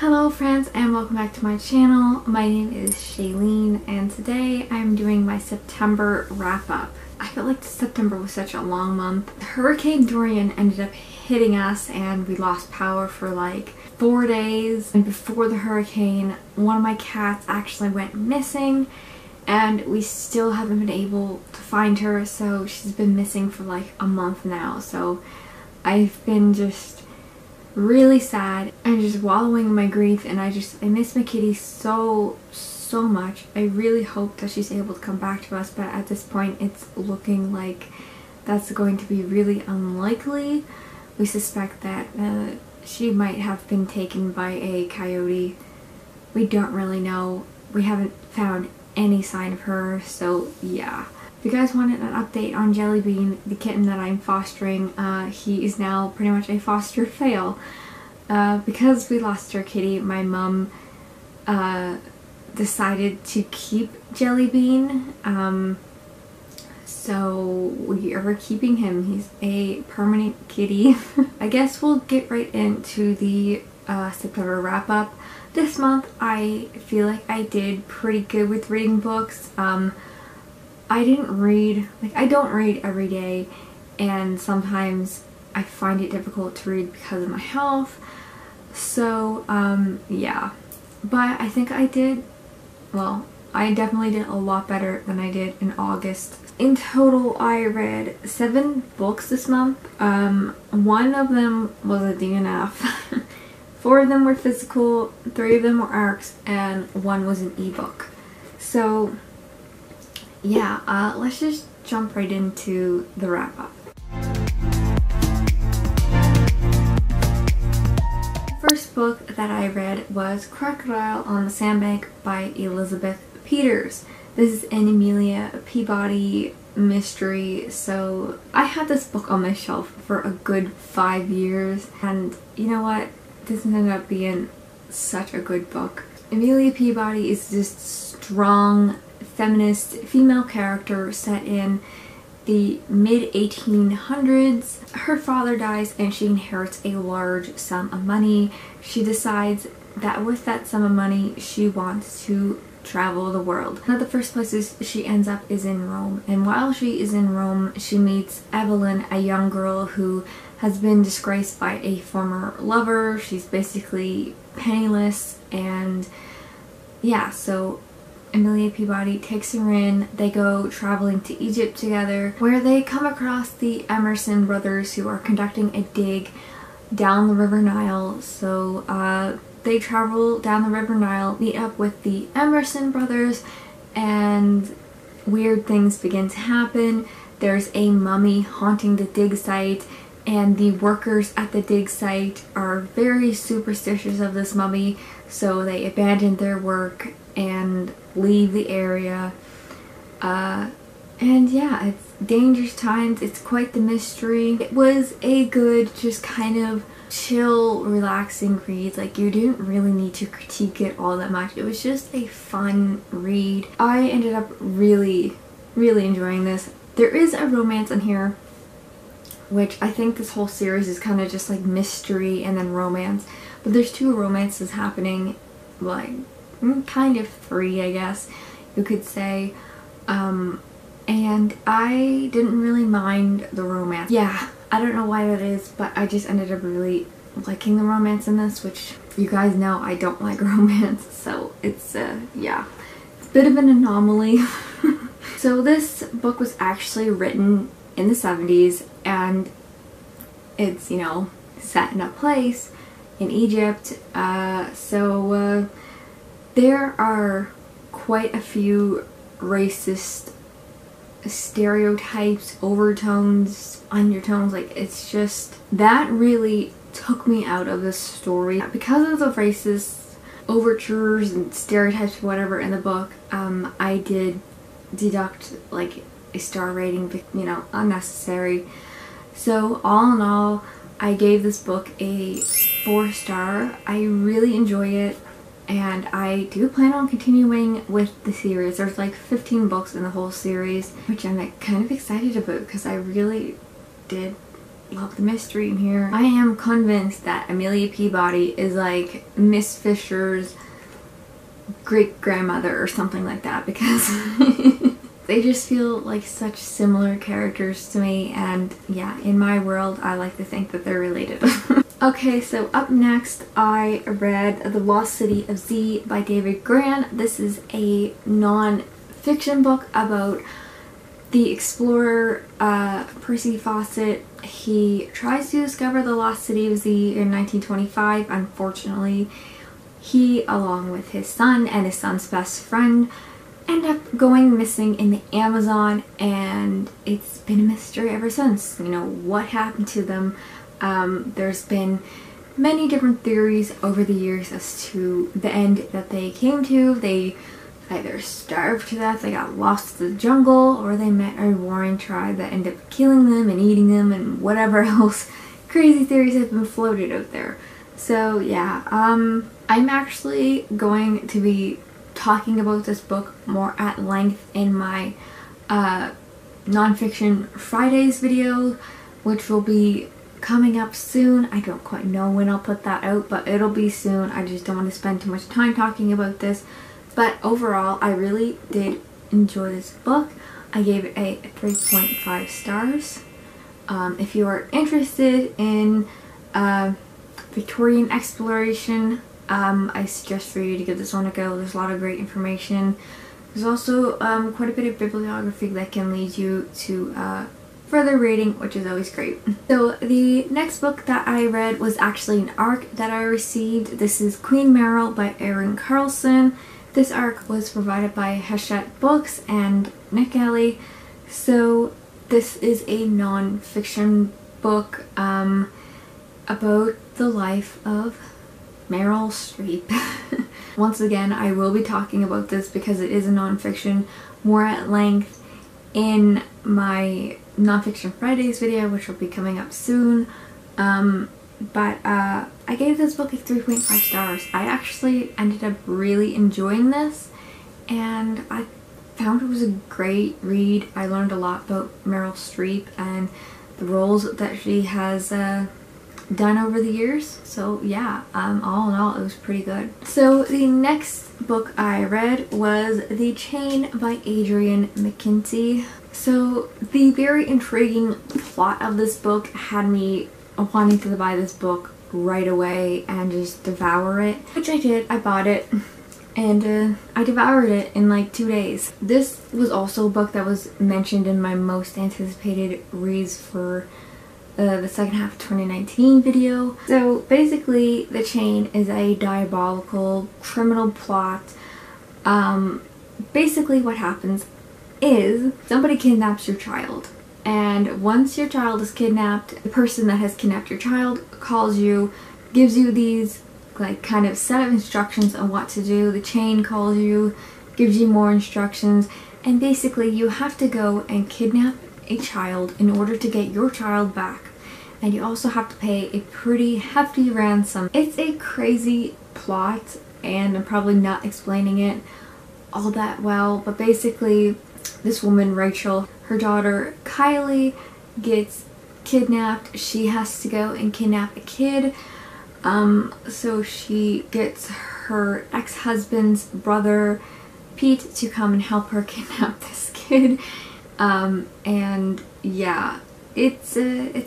Hello friends and welcome back to my channel. My name is Shaelene and today I'm doing my September wrap up. I felt like September was such a long month. Hurricane Dorian ended up hitting us and we lost power for like 4 days, and before the hurricane one of my cats actually went missing and we still haven't been able to find her, so she's been missing for like a month now. So I've been just really sad and just wallowing in my grief, and I miss my kitty so much. I really hope that she's able to come back to us, but at this point it's looking like that's going to be really unlikely. We suspect that she might have been taken by a coyote. We don't really know. We haven't found any sign of her, so yeah. If you guys wanted an update on Jellybean, the kitten that I'm fostering, he is now pretty much a foster fail. Because we lost our kitty, my mum decided to keep Jellybean, so we are keeping him. He's a permanent kitty. I guess we'll get right into the September wrap-up. This month I feel like I did pretty good with reading books. I didn't read, like I don't read every day, and sometimes I find it difficult to read because of my health, so yeah. But I think I did, well, I definitely did a lot better than I did in August. In total I read 7 books this month. One of them was a DNF, 4 of them were physical, 3 of them were ARCs, and 1 was an ebook. So yeah, let's just jump right into the wrap-up. The first book that I read was Crocodile on the Sandbank by Elizabeth Peters. This is an Amelia Peabody mystery, so I had this book on my shelf for a good 5 years, and you know what? This ended up being such a good book. Amelia Peabody is this strong, feminist female character set in the mid-1800s. Her father dies and she inherits a large sum of money. She decides that with that sum of money she wants to travel the world. One of the first places she ends up is in Rome, and while she is in Rome she meets Evelyn, a young girl who has been disgraced by a former lover. She's basically penniless, and yeah, so Amelia Peabody takes her in. They go traveling to Egypt together, where they come across the Emerson brothers, who are conducting a dig down the River Nile. So they travel down the River Nile, meet up with the Emerson brothers, and weird things begin to happen. There's a mummy haunting the dig site, and the workers at the dig site are very superstitious of this mummy, so they abandon their work and leave the area. And yeah, it's dangerous times. It's quite the mystery. It was a good, just kind of chill, relaxing read. Like, you didn't really need to critique it all that much. It was just a fun read. I ended up really enjoying this. There is a romance in here, which I think this whole series is kind of just like mystery and then romance, but there's 2 romances happening, like kind of 3, I guess you could say. And I didn't really mind the romance. Yeah, I don't know why that is, but I just ended up really liking the romance in this, which you guys know I don't like romance, so it's yeah, it's a bit of an anomaly. So this book was actually written in the 70s, and it's, you know, set in a place in Egypt. There are quite a few racist stereotypes, overtones, undertones. Like, it's just, that really took me out of the story. Because of the racist overtures and stereotypes, whatever, in the book, I did deduct like a star rating, you know, unnecessary. So all in all, I gave this book a 4-star. I really enjoy it, and I do plan on continuing with the series. There's like 15 books in the whole series, which I'm like kind of excited about because I really did love the mystery in here. I am convinced that Amelia Peabody is like Miss Fisher's great-grandmother or something like that, because they just feel like such similar characters to me, and yeah, in my world I like to think that they're related. Okay, so up next I read The Lost City of Z by David Grann. This is a non-fiction book about the explorer Percy Fawcett. He tries to discover the lost city of Z in 1925. Unfortunately, he, along with his son and his son's best friend, end up going missing in the Amazon, and it's been a mystery ever since. You know, what happened to them? There's been many different theories over the years as to the end that they came to. They either starved to death, they got lost in the jungle, or they met a warring tribe that ended up killing them and eating them and whatever else. Crazy theories have been floated out there. So yeah, I'm actually going to be talking about this book more at length in my Nonfiction Fridays video, which will be coming up soon. I don't quite know when I'll put that out, but it'll be soon. I just don't want to spend too much time talking about this. But overall, I really did enjoy this book. I gave it a 3.5 stars. If you are interested in Victorian exploration, I suggest for you to give this one a go. There's a lot of great information. There's also quite a bit of bibliography that can lead you to further reading, which is always great. So the next book that I read was actually an ARC that I received. This is Queen Meryl by Erin Carlson. This ARC was provided by Hachette Books and NetGalley. So this is a non-fiction book about the life of Meryl Streep. Once again, I will be talking about this, because it is a non-fiction, more at length in my Nonfiction Fridays video, which will be coming up soon. But I gave this book a 3.5 stars. I actually ended up really enjoying this, and I found it was a great read. I learned a lot about Meryl Streep and the roles that she has done over the years. So yeah, all in all, it was pretty good. So the next book I read was The Chain by Adrian McKinty. So the very intriguing plot of this book had me wanting to buy this book right away and just devour it, which I did. I bought it, and I devoured it in like 2 days. This was also a book that was mentioned in my most anticipated reads for the second half of 2019 video. So basically, The Chain is a diabolical criminal plot. Basically what happens is somebody kidnaps your child, and once your child is kidnapped, the person that has kidnapped your child calls you, gives you these like kind of set of instructions on what to do. The Chain calls you, gives you more instructions, and basically you have to go and kidnap a child in order to get your child back, and you also have to pay a pretty hefty ransom. It's a crazy plot, and I'm probably not explaining it all that well, but basically this woman Rachel, her daughter Kylie gets kidnapped. She has to go and kidnap a kid, so she gets her ex-husband's brother Pete to come and help her kidnap this kid. And yeah, it's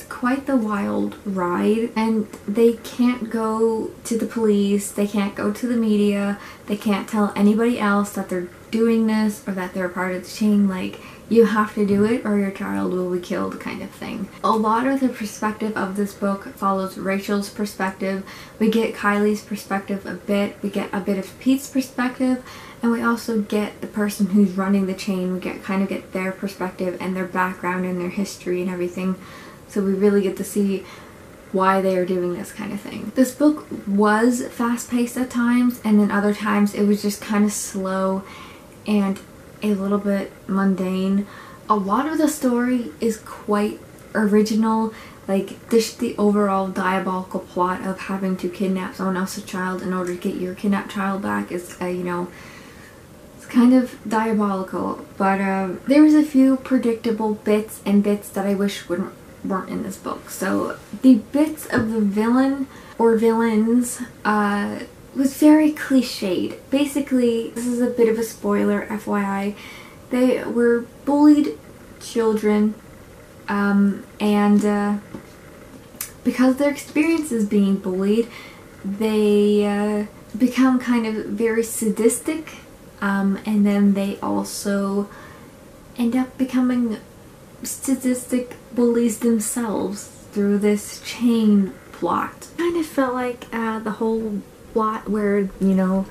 quite the wild ride, and they can't go to the police, they can't go to the media, they can't tell anybody else that they're doing this or that they're a part of the chain. Like, you have to do it or your child will be killed, kind of thing. A lot of the perspective of this book follows Rachel's perspective. We get Kylie's perspective a bit, we get a bit of Pete's perspective, and we also get the person who's running the chain. We get kind of get their perspective and their background and their history and everything. So we really get to see why they are doing this kind of thing. This book was fast-paced at times, and then other times it was just kind of slow and a little bit mundane. A lot of the story is quite original. Like, the overall diabolical plot of having to kidnap someone else's child in order to get your kidnapped child back is, you know, it's kind of diabolical. But there was a few predictable bits that I wish wouldn't weren't in this book. So the bits of the villain or villains was very cliched. Basically, this is a bit of a spoiler, FYI. They were bullied children, and because their experience is being bullied, they become kind of very sadistic, and then they also end up becoming sadistic bullies themselves through this chain plot. I kind of felt like the whole plot where, you know,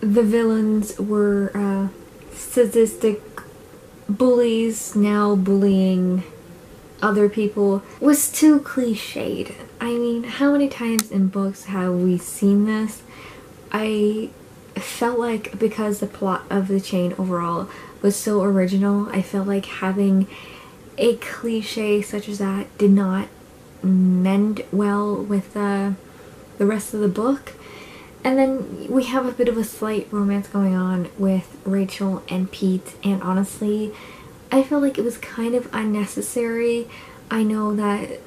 the villains were sadistic bullies now bullying other people was too cliched. I mean, how many times in books have we seen this? I felt like because the plot of The Chain overall was so original, I felt like having a cliche such as that did not mend well with the rest of the book. And then we have a bit of a slight romance going on with Rachel and Pete, and honestly, I felt like it was kind of unnecessary. I know that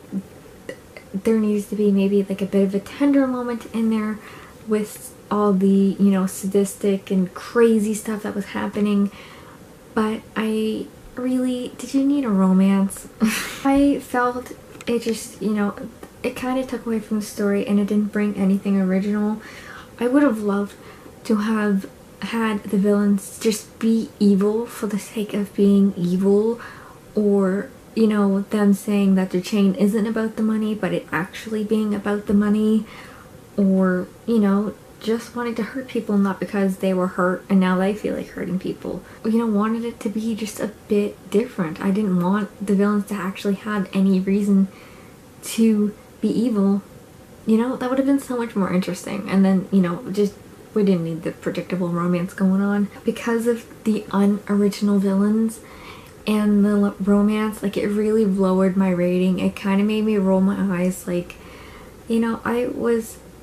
there needs to be maybe like a bit of a tender moment in there with all the, you know, sadistic and crazy stuff that was happening, but I really, did you need a romance? I felt it just, you know, it kind of took away from the story and it didn't bring anything original. I would have loved to have had the villains just be evil for the sake of being evil, or, you know, them saying that The Chain isn't about the money but it actually being about the money, or, you know, just wanting to hurt people not because they were hurt and now they feel like hurting people. You know, wanted it to be just a bit different. I didn't want the villains to actually have any reason to be evil. You know, that would have been so much more interesting. And then, you know, just we didn't need the predictable romance going on. Because of the unoriginal villains and the romance, like, it really lowered my rating. It kind of made me roll my eyes, like, you know, I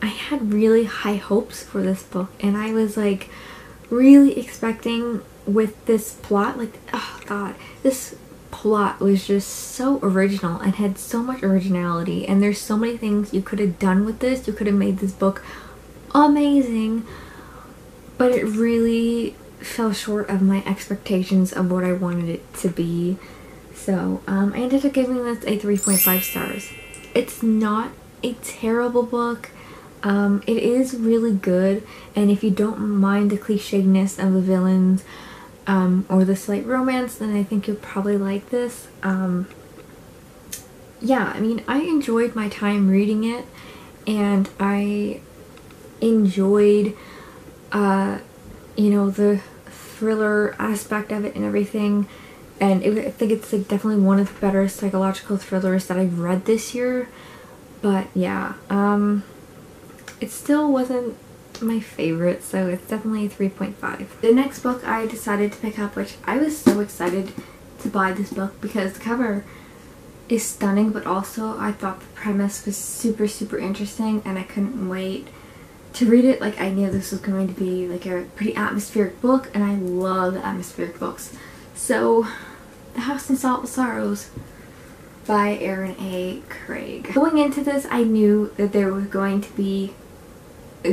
had really high hopes for this book, and I was like really expecting with this plot, like, oh god, this plot was just so original and had so much originality, and there's so many things you could have done with this. You could have made this book amazing, but it really fell short of my expectations of what I wanted it to be. So I ended up giving this a 3.5 stars. It's not a terrible book. It is really good, and if you don't mind the clichéness of the villains or the slight romance, then I think you'll probably like this. Yeah, I mean, I enjoyed my time reading it, and I enjoyed, you know, the thriller aspect of it and everything, and I think it's like definitely one of the better psychological thrillers that I've read this year. But yeah, it still wasn't my favorite, so it's definitely a 3.5. The next book I decided to pick up, which I was so excited to buy this book because the cover is stunning, but also I thought the premise was super, super interesting, and I couldn't wait to read it. Like, I knew this was going to be like a pretty atmospheric book, and I love atmospheric books. So, The House in Salt with Sorrows by Erin A. Craig. Going into this, I knew that there was going to be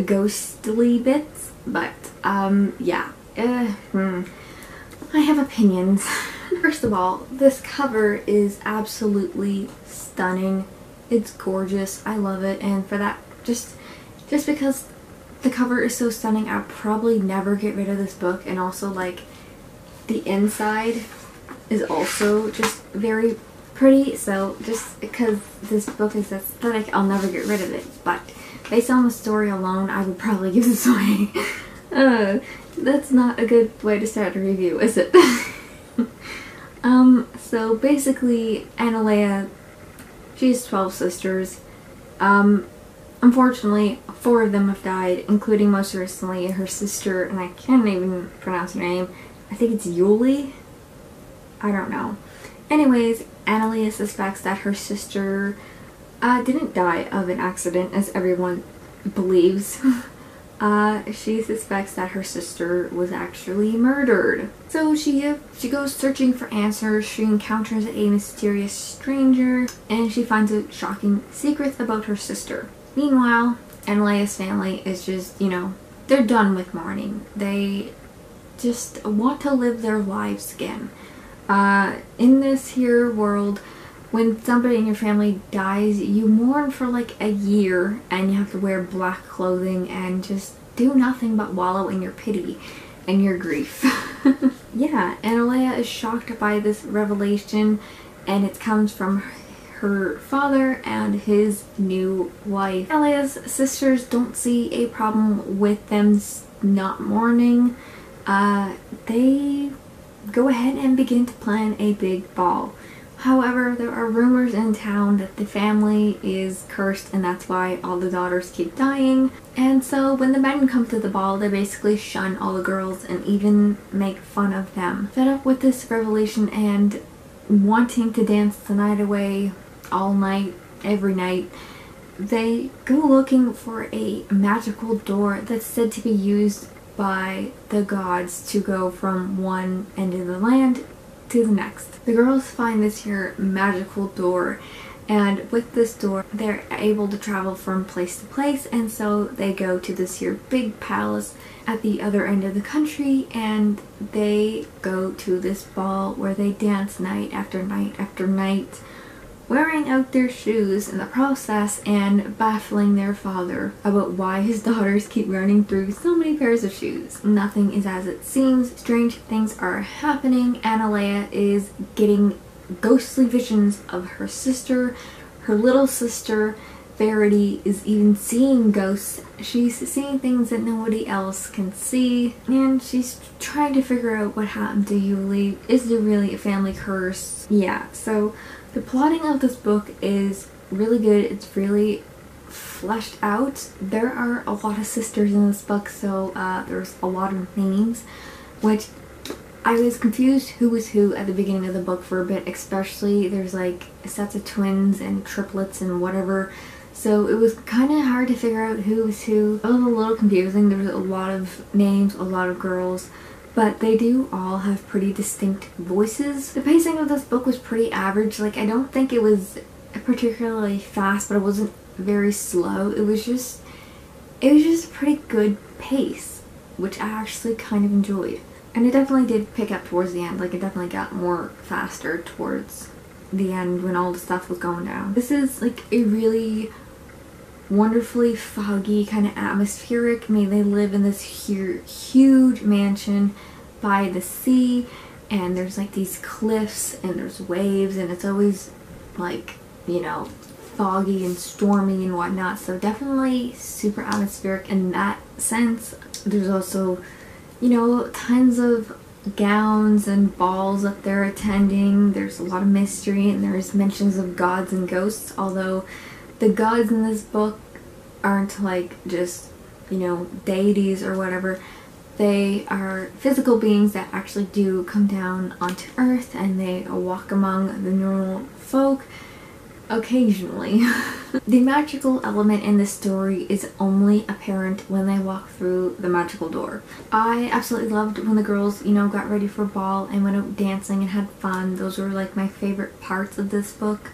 ghostly bits, but yeah, I have opinions. First of all, this cover is absolutely stunning. It's gorgeous. I love it, and for that, just because the cover is so stunning, I'll probably never get rid of this book. And also, like, the inside is also just very pretty, so just because this book is aesthetic, I'll never get rid of it, but based on the story alone, I would probably give this away. That's not a good way to start a review, is it? So basically, Annaleigh, she has 12 sisters. Unfortunately, 4 of them have died, including most recently her sister, and I can't even pronounce her name. I think it's Yuli? I don't know. Anyways, Annaleigh suspects that her sister didn't die of an accident, as everyone believes, She suspects that her sister was actually murdered. So she goes searching for answers, she encounters a mysterious stranger, and she finds a shocking secret about her sister. Meanwhile, Annalaigh's family is just, you know, they're done with mourning. They just want to live their lives again. In this here world, when somebody in your family dies, you mourn for like a year and you have to wear black clothing and just do nothing but wallow in your pity and your grief. Yeah, Annaleigh is shocked by this revelation, and it comes from her father and his new wife. Annalaigh's sisters don't see a problem with them not mourning. They go ahead and begin to plan a big ball. However, there are rumors in town that the family is cursed and that's why all the daughters keep dying. And so when the men come to the ball, they basically shun all the girls and even make fun of them. Fed up with this revelation and wanting to dance the night away all night, every night, they go looking for a magical door that's said to be used by the gods to go from one end of the land to the next. The girls find this here magical door, and with this door they're able to travel from place to place, and so they go to this here big palace at the other end of the country, and they go to this ball where they dance night after night after night, wearing out their shoes in the process and baffling their father about why his daughters keep running through so many pairs of shoes. Nothing is as it seems. Strange things are happening. Annaleigh is getting ghostly visions of her sister. Her little sister, Verity, is even seeing ghosts. She's seeing things that nobody else can see. And she's trying to figure out what happened to Yuli. Is there really a family curse? Yeah, so the plotting of this book is really good. It's really fleshed out. There are a lot of sisters in this book, so there's a lot of names, which I was confused who was who at the beginning of the book for a bit, especially there's like sets of twins and triplets and whatever, so it was kind of hard to figure out who was who. It was a little confusing. There was a lot of names, a lot of girls, but they do all have pretty distinct voices. The pacing of this book was pretty average. Like, I don't think it was particularly fast, but it wasn't very slow. It was just a pretty good pace, which I actually kind of enjoyed. And it definitely did pick up towards the end. Like, it definitely got more faster towards the end when all the stuff was going down. This is like a really wonderfully foggy, kind of atmospheric. I mean, they live in this huge mansion by the sea, and there's like these cliffs and there's waves, and it's always like, you know, foggy and stormy and whatnot, so definitely super atmospheric in that sense. There's also, you know, tons of gowns and balls that they're attending. There's a lot of mystery, and there's mentions of gods and ghosts, although the gods in this book aren't like just, you know, deities or whatever. They are physical beings that actually do come down onto Earth, and they walk among the normal folk occasionally. The magical element in this story is only apparent when they walk through the magical door. I absolutely loved when the girls, you know, got ready for ball and went out dancing and had fun. Those were like my favorite parts of this book.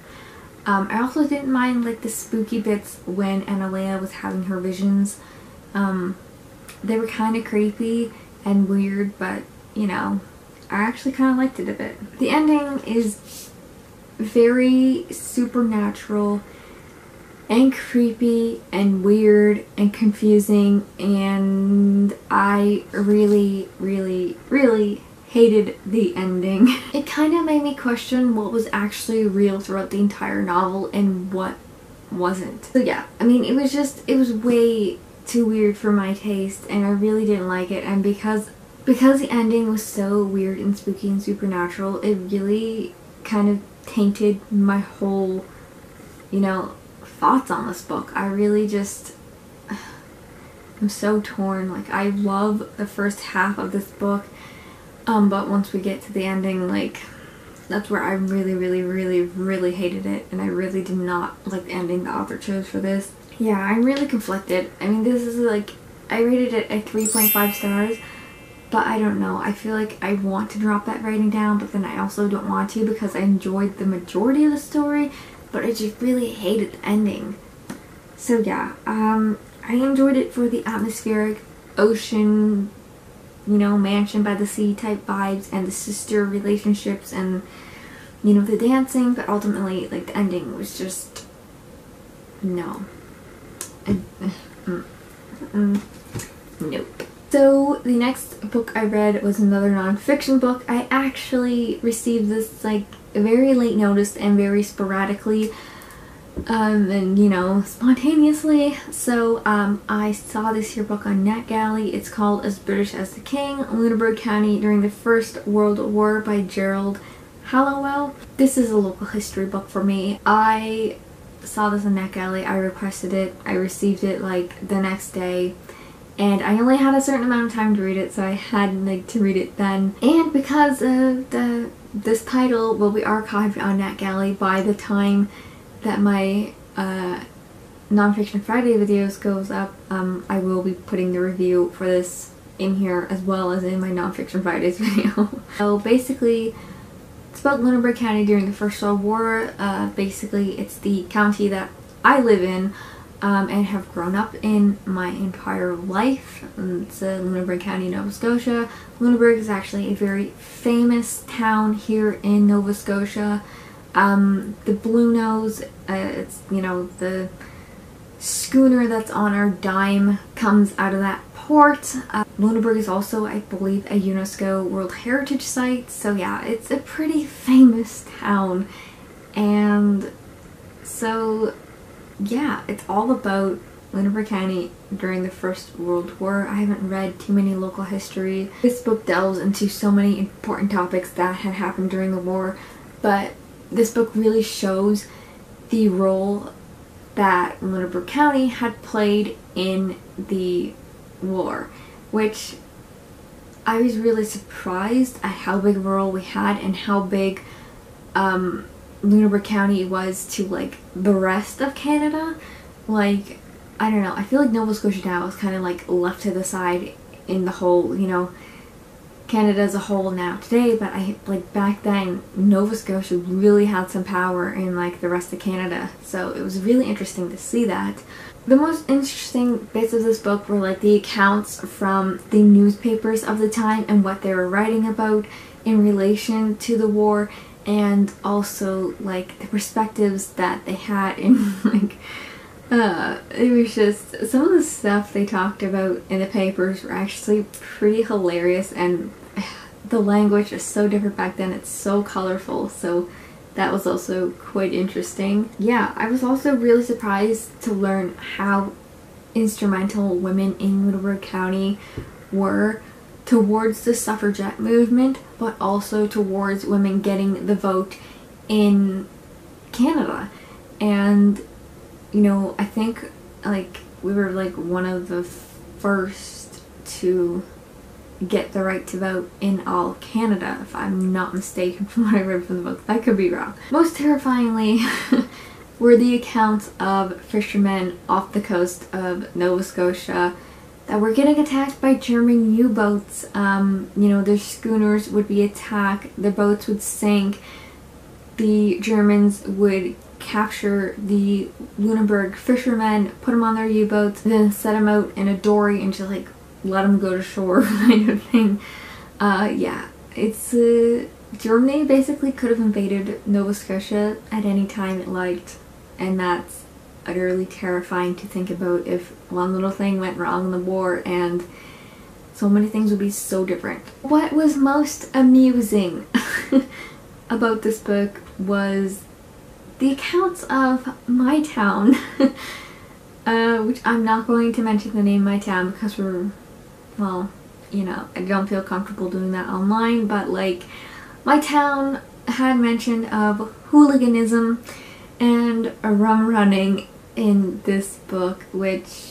I also didn't mind like the spooky bits when Annaleigh was having her visions. They were kind of creepy and weird, but you know, I actually kind of liked it a bit. The ending is very supernatural and creepy and weird and confusing, and I really, really, really hated the ending. It kind of made me question what was actually real throughout the entire novel and what wasn't. So yeah, I mean, it was way too weird for my taste, and I really didn't like it, and because the ending was so weird and spooky and supernatural, it really kind of tainted my whole, you know, thoughts on this book. I really just, I'm so torn. Like, I love the first half of this book, but once we get to the ending, like, that's where I really, really, really, really hated it, and I really did not like the ending the author chose for this. Yeah, I'm really conflicted. I mean, this is like I rated it a 3.5 stars, but I don't know. I feel like I want to drop that rating down, but then I also don't want to because I enjoyed the majority of the story, but I just really hated the ending. So yeah, I enjoyed it for the atmospheric ocean, you know, mansion by the sea type vibes and the sister relationships and, you know, the dancing, but ultimately, like, the ending was just, no. Nope. So the next book I read was another nonfiction book. I actually received this like very late notice and very sporadically, and you know, spontaneously. So I saw this here book on NetGalley. It's called As British as the King, Lunenburg County During the First World War by Gerald Hallowell. This is a local history book for me. I saw this on NetGalley. I requested it. I received it like the next day. And I only had a certain amount of time to read it, so I had like to read it then. And because of this title will be archived on NetGalley by the time that my Nonfiction Friday videos goes up, I will be putting the review for this in here as well as in my Nonfiction Fridays video. So basically, it's about Lunenburg County during the First World War. Basically, it's the county that I live in. And have grown up in my entire life. It's Lunenburg County, Nova Scotia. Lunenburg is actually a very famous town here in Nova Scotia. The Blue Nose, it's, you know, the schooner that's on our dime comes out of that port. Lunenburg is also, I believe, a UNESCO World Heritage Site. So yeah, it's a pretty famous town. And so, yeah, it's all about Lunenburg County during the First World War. I haven't read too many local history. This book delves into so many important topics that had happened during the war, but this book really shows the role that Lunenburg County had played in the war, which I was really surprised at how big a role we had and how big Lunenburg County was to like the rest of Canada. Like, I don't know, I feel like Nova Scotia now is kind of like left to the side in the whole, you know, Canada as a whole now today, but I like back then Nova Scotia really had some power in like the rest of Canada, so it was really interesting to see that. The most interesting bits of this book were like the accounts from the newspapers of the time and what they were writing about in relation to the war, and also like the perspectives that they had in like it was just some of the stuff they talked about in the papers were actually pretty hilarious, and the language is so different back then, it's so colorful, so that was also quite interesting. Yeah, I was also really surprised to learn how instrumental women in Lunenburg County were towards the suffragette movement, but also towards women getting the vote in Canada. And, you know, I think, like, we were, like, one of the first to get the right to vote in all Canada, if I'm not mistaken from what I read from the book. I could be wrong. Most terrifyingly were the accounts of fishermen off the coast of Nova Scotia that were getting attacked by German U-boats. You know, their schooners would be attacked, their boats would sink, the Germans would capture the Lunenburg fishermen, put them on their U-boats, then set them out in a dory and just like let them go to shore kind of thing. Yeah, it's Germany basically could have invaded Nova Scotia at any time it liked, and that's utterly terrifying to think about. If one little thing went wrong in the war, and so many things would be so different. What was most amusing about this book was the accounts of my town, which I'm not going to mention the name of my town because we're, well, you know, I don't feel comfortable doing that online, but like my town had mention of hooliganism and rum running in this book, which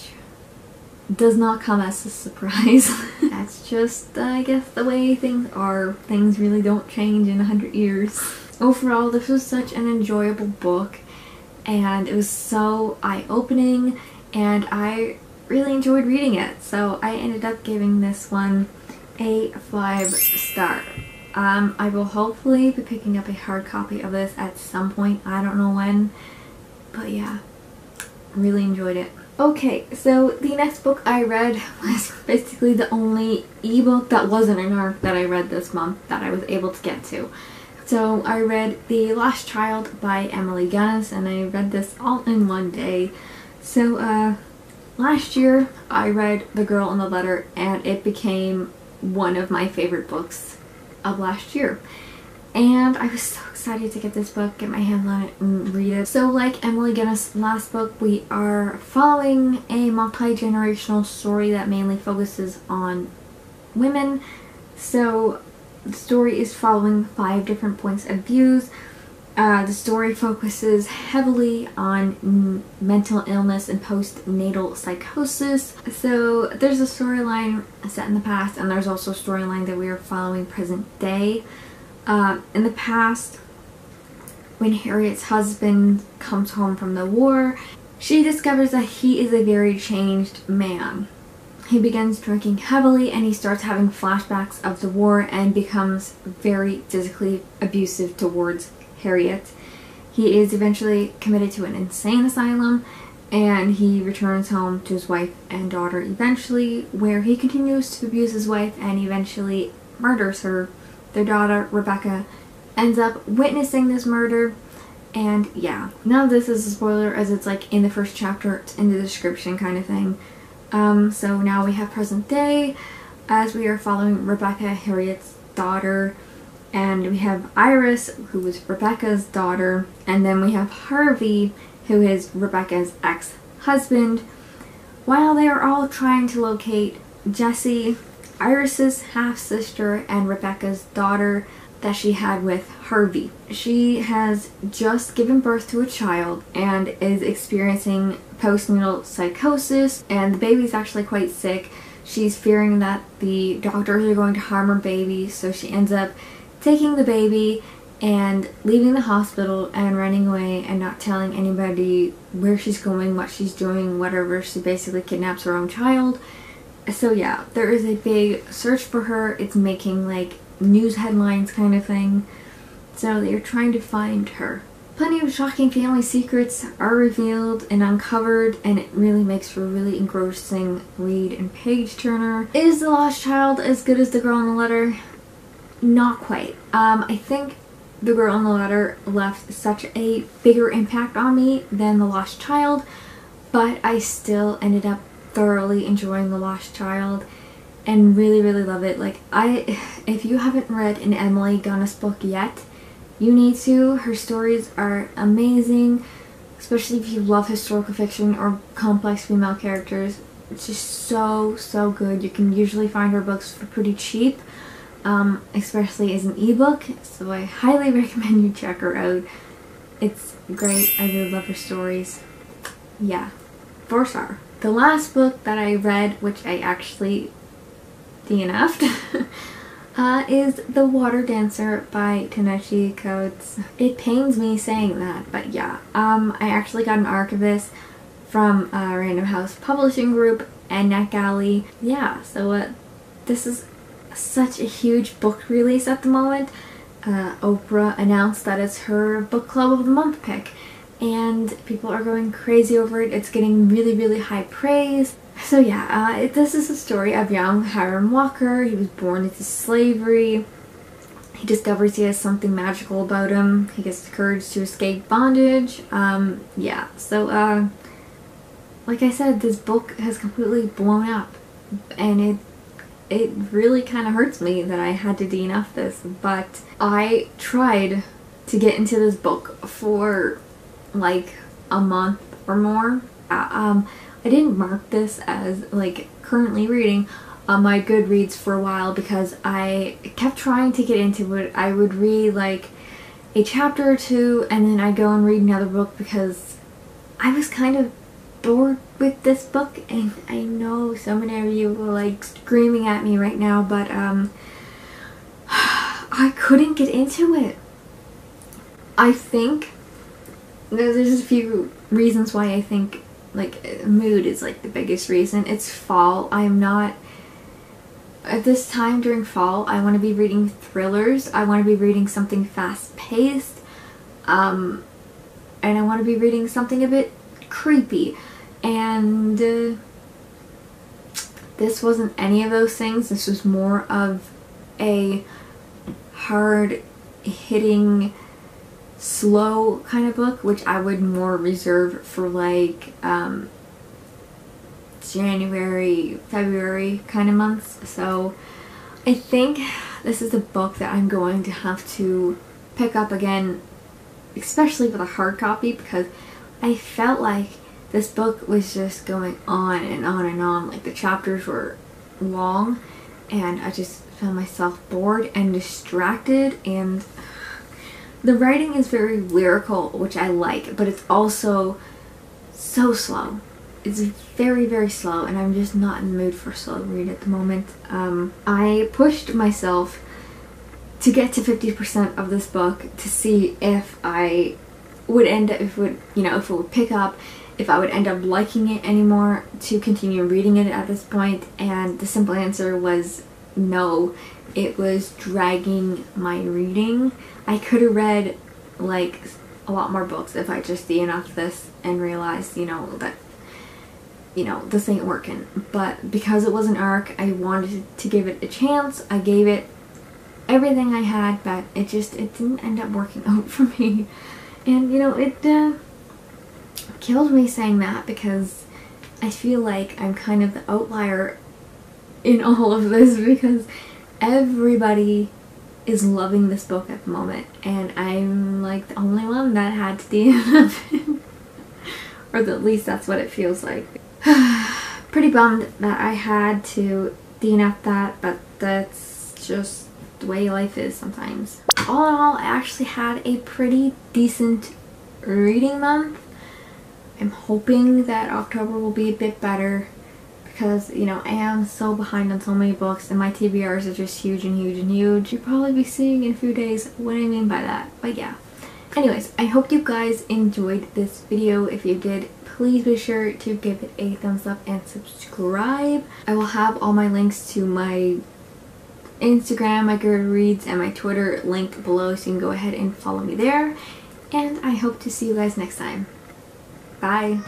does not come as a surprise. That's just, I guess, the way things are. Things really don't change in 100 years. Overall, this was such an enjoyable book, and it was so eye-opening, and I really enjoyed reading it, so I ended up giving this one a 5 star. I will hopefully be picking up a hard copy of this at some point. I don't know when, but yeah, really enjoyed it. Okay, so the next book I read was basically the only ebook that wasn't an ARC that I read this month that I was able to get to. So I read The Lost Child by Emily Gunnis, and I read this all in one day. So last year I read The Girl in the Letter, and it became one of my favorite books of last year. And I was so excited to get this book, get my hands on it, and read it. So like Emily Gunnis' last book, we are following a multi-generational story that mainly focuses on women. So the story is following 5 different points of views. The story focuses heavily on mental illness and postnatal psychosis. So there's a storyline set in the past, and there's also a storyline that we are following present day. In the past, when Harriet's husband comes home from the war, she discovers that he is a very changed man. He begins drinking heavily, and he starts having flashbacks of the war and becomes very physically abusive towards Harriet. He is eventually committed to an insane asylum, and he returns home to his wife and daughter eventually, where he continues to abuse his wife and eventually murders her. Their daughter, Rebecca, ends up witnessing this murder, and yeah. None of this is a spoiler, as it's like in the first chapter, it's in the description kind of thing. So now we have present day, as we are following Rebecca, Harriet's daughter, and we have Iris, who was Rebecca's daughter, and then we have Harvey, who is Rebecca's ex-husband. While they are all trying to locate Jessie, Iris's half-sister, and Rebecca's daughter that she had with Harvey. She has just given birth to a child and is experiencing postnatal psychosis, and the baby's actually quite sick. She's fearing that the doctors are going to harm her baby, so she ends up taking the baby and leaving the hospital and running away and not telling anybody where she's going, what she's doing, whatever. She basically kidnaps her own child. So yeah, there is a big search for her. It's making like news headlines kind of thing. So they're trying to find her. Plenty of shocking family secrets are revealed and uncovered, and it really makes for a really engrossing read and page turner. Is The Lost Child as good as The Girl in the Letter? Not quite. I think The Girl in the Letter left such a bigger impact on me than The Lost Child, but I still ended up thoroughly enjoying The Lost Child and really love it. Like, if you haven't read an Emily Gunnis book yet, you need to. Her stories are amazing, especially if you love historical fiction or complex female characters. It's just so good. You can usually find her books for pretty cheap, especially as an ebook, so I highly recommend you check her out. It's great. I really love her stories. Yeah, 4 star. The last book that I read, which I actually DNF'd, is The Water Dancer by Tanashi Coates. It pains me saying that, but yeah. I actually got an ARC of this from Random House Publishing Group and NetGalley. Yeah, so this is such a huge book release at the moment. Oprah announced that it's her book club of the month pick, and people are going crazy over it. It's getting really high praise. So yeah, this is the story of young Hiram Walker. He was born into slavery. He discovers he has something magical about him. He gets the courage to escape bondage. Yeah, so like I said, this book has completely blown up, and it really kind of hurts me that I had to DNF this, but I tried to get into this book for like a month or more. I didn't mark this as like currently reading on my Goodreads for a while because I kept trying to get into it. I would read like a chapter or two, and then I'd go and read another book because I was kind of bored with this book, and I know so many of you were like screaming at me right now, but I couldn't get into it. I think there's a few reasons why I think Like, mood is like the biggest reason. It's fall. I'm not... At this time during fall, I want to be reading thrillers. I want to be reading something fast-paced. And I want to be reading something a bit creepy. And this wasn't any of those things. This was more of a hard-hitting, slow kind of book, which I would more reserve for like January, February kind of months. So I think this is a book that I'm going to have to pick up again, especially with a hard copy, because I felt like this book was just going on and on and on. Like, the chapters were long and I just found myself bored and distracted, and the writing is very lyrical, which I like, but it's also so slow. It's very, very slow, and I'm just not in the mood for slow read at the moment. I pushed myself to get to 50% of this book to see if I would end up, if it would pick up, if I would end up liking it anymore to continue reading it at this point, and the simple answer was no. It was dragging my reading. I could have read like a lot more books if I just see enough of this and realized, that this ain't working. But because it was an arc, I wanted to give it a chance. I gave it everything I had, but it didn't end up working out for me. And it kills me saying that, because I feel like I'm kind of the outlier in all of this, because everybody is loving this book at the moment, and I'm like the only one that had to DNF, or at least that's what it feels like. Pretty bummed that I had to DNF that, but that's just the way life is sometimes. All in all, I actually had a pretty decent reading month. I'm hoping that October will be a bit better, because, I am so behind on so many books, and my TBRs are just huge and huge and huge. You'll probably be seeing in a few days what I mean by that, but yeah. Anyways, I hope you guys enjoyed this video. If you did, please be sure to give it a thumbs up and subscribe. I will have all my links to my Instagram, my Goodreads, and my Twitter linked below, so you can go ahead and follow me there. And I hope to see you guys next time. Bye!